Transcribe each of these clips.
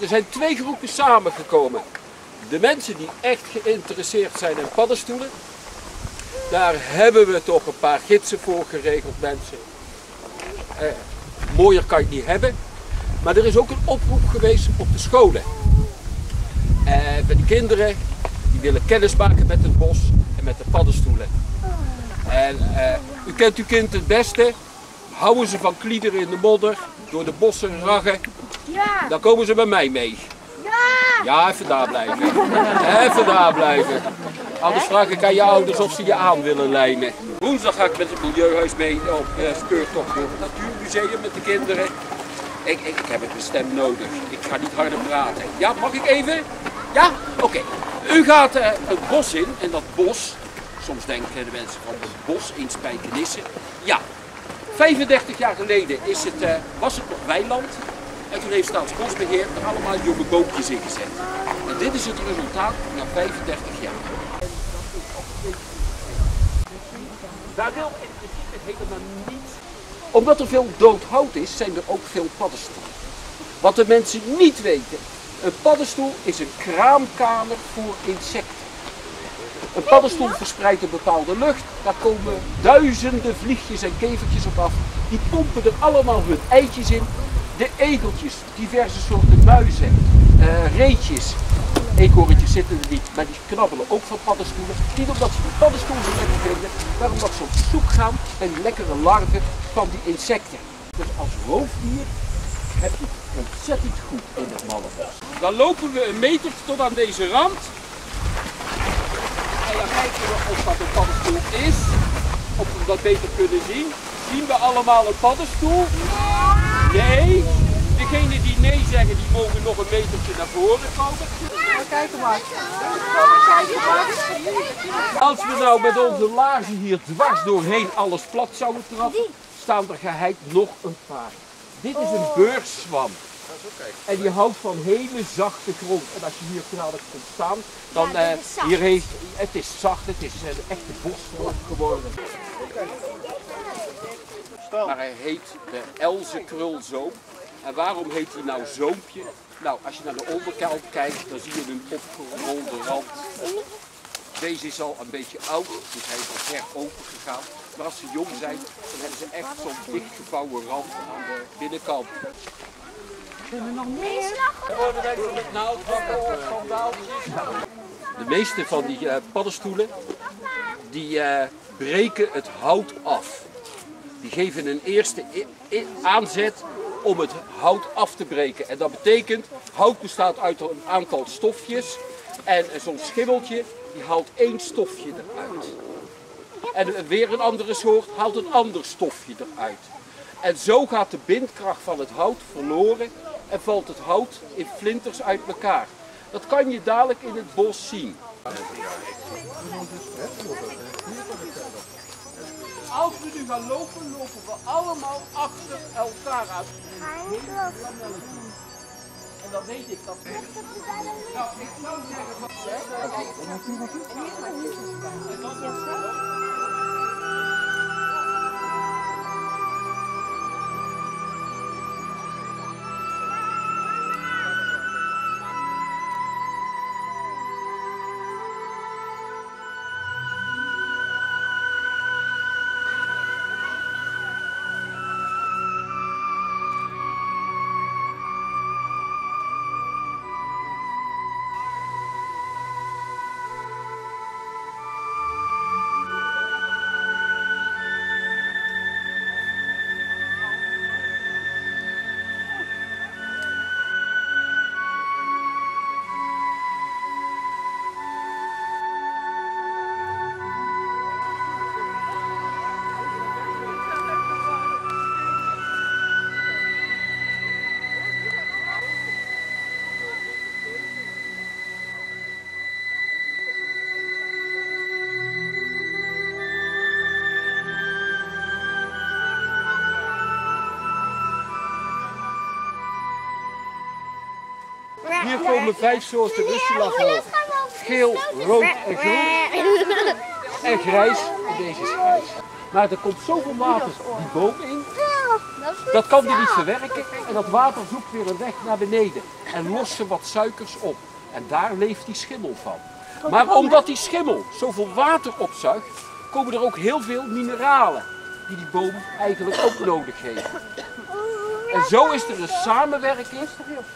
Er zijn twee groepen samengekomen. De mensen die echt geïnteresseerd zijn in paddenstoelen. Daar hebben we toch een paar gidsen voor geregeld, mensen. Mooier kan je het niet hebben. Maar er is ook een oproep geweest op de scholen. Bij de kinderen die willen kennis maken met het bos en met de paddenstoelen. En u kent uw kind het beste. Houden ze van kliederen in de modder, door de bossen raggen. Ja. Dan komen ze bij mij mee. Ja, ja, even daar blijven. Even daar blijven. Anders vraag ik aan je ouders of ze je aan willen lijnen. Woensdag ga ik met het Milieuhuis mee op speurtocht door het Natuurmuseum met de kinderen. Ik heb het mijn stem nodig. Ik ga niet harder praten. Ja, mag ik even? Ja? Oké. U gaat het bos in en dat bos, soms denken de mensen van het bos in Spijkenissen. Ja, 35 jaar geleden was het nog weiland. En toen heeft Staatsbosbeheer er allemaal jonge boompjes in gezet. En dit is het resultaat na 35 jaar. Daar wil in principe helemaal niets. Omdat er veel dood hout is, zijn er ook veel paddenstoelen. Wat de mensen niet weten. Een paddenstoel is een kraamkamer voor insecten. Een paddenstoel verspreidt een bepaalde lucht. Daar komen duizenden vliegjes en kevertjes op af. Die pompen er allemaal hun eitjes in. De egeltjes, diverse soorten muizen, reetjes. Eekhoorntjes zitten er niet, maar die knabbelen ook van paddenstoelen. Niet omdat ze de paddenstoel zo lekker vinden, maar omdat ze op zoek gaan naar lekkere larven van die insecten. Dus als roofdier heb je het ontzettend goed in het Mallebos. Dan lopen we een meter tot aan deze rand. En dan kijken we of dat een paddenstoel is. Of we dat beter kunnen zien. Zien we allemaal een paddenstoel? Nee. Degenen die nee zeggen, die mogen nog een metertje naar voren komen. Kijk maar. Als we nou met onze laarzen hier dwars doorheen alles plat zouden trappen, staan er geheid nog een paar. Dit is een beurszwam. En die houdt van hele zachte grond. En als je hier knallig komt staan, dan het is zacht, het is een echte bosvorm geworden. Maar hij heet de Elzenkrulzwam. En waarom heet hij nou zoompje? Nou, als je naar de onderkant kijkt, dan zie je een opgerolde rand. Deze is al een beetje oud, dus hij is al ver open gegaan. Maar als ze jong zijn, dan hebben ze echt zo'n dichtgevouwen rand aan de binnenkant. De meeste van die paddenstoelen, die breken het hout af. Die geven een eerste aanzet om het hout af te breken. En dat betekent, hout bestaat uit een aantal stofjes. En zo'n schimmeltje, die haalt één stofje eruit. En weer een andere soort haalt een ander stofje eruit. En zo gaat de bindkracht van het hout verloren en valt het hout in flinters uit elkaar. Dat kan je dadelijk in het bos zien. Als we nu gaan lopen, lopen we allemaal achter elkaar aan. En dan weet ik dat. Nou, ik zou zeggen wat ze zeggen. Hier komen 5 soorten russula voor. Geel, rood en groen. En grijs. En deze is grijs. Maar er komt zoveel water die boom in. Dat kan die niet verwerken en dat water zoekt weer een weg naar beneden en lost ze wat suikers op. En daar leeft die schimmel van. Maar omdat die schimmel zoveel water opzuigt, komen er ook heel veel mineralen die die boom eigenlijk ook nodig heeft. En zo is er een samenwerking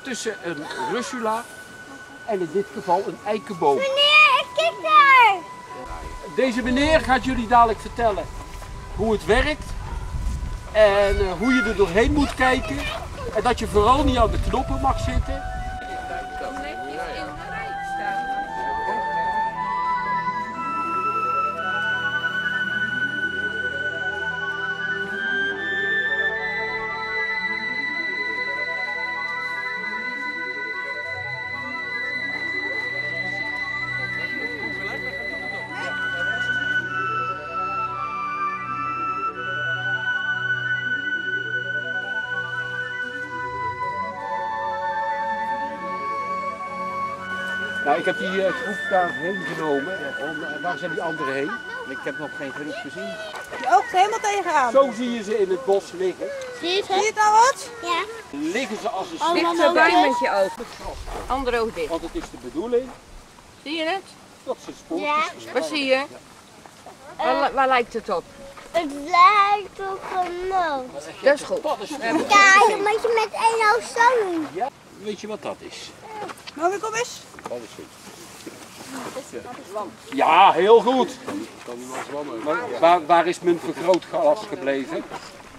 tussen een russula en in dit geval een eikenboom. Meneer, kijk daar! Deze meneer gaat jullie dadelijk vertellen hoe het werkt en hoe je er doorheen moet kijken. En dat je vooral niet aan de knoppen mag zitten. Nou, ik heb die groep daarheen genomen. Waar zijn die anderen heen? Ik heb nog geen groep gezien. Ook helemaal tegenaan. Zo zie je ze in het bos liggen. Zie je het al wat? Ja. Liggen ze als een sticht. Dichterbij met je ogen. Andere oog dicht. Want het is de bedoeling. Zie je het? Dat ze sporen. Ja. Wat zie je? Waar lijkt het op? Het lijkt op een noot. Dat is goed. Ja, dat moet je met één oog zo doen. Ja. Weet je wat dat is? Nou, kom eens. Dat is goed. Ja, heel goed. Kan die maar zwammen. Waar is mijn vergrootglas gebleven?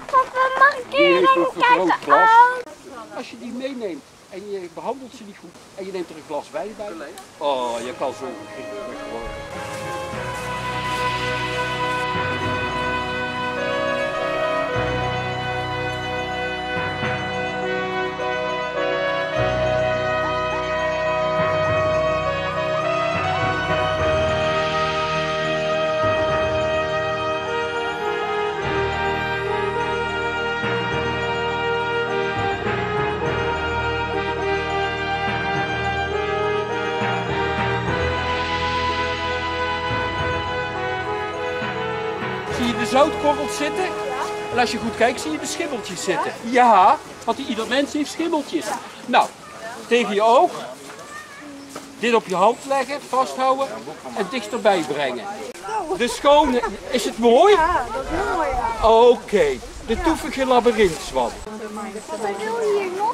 Papa, mag ik hier een kijkje? Als je die meeneemt en je behandelt ze niet goed en je neemt er een glas wijn bij. Oh, je kan zo beginnen. Zoutkorrels zitten. Ja. En als je goed kijkt zie je de schimmeltjes zitten. Ja, want ieder mens heeft schimmeltjes. Ja. Nou, tegen je oog. Dit op je hand leggen, vasthouden en dichterbij brengen. De schone... Is het mooi? Ja, dat is mooi. Ja. Oké, de toevige labyrintzwam. Wat wil je hier nog?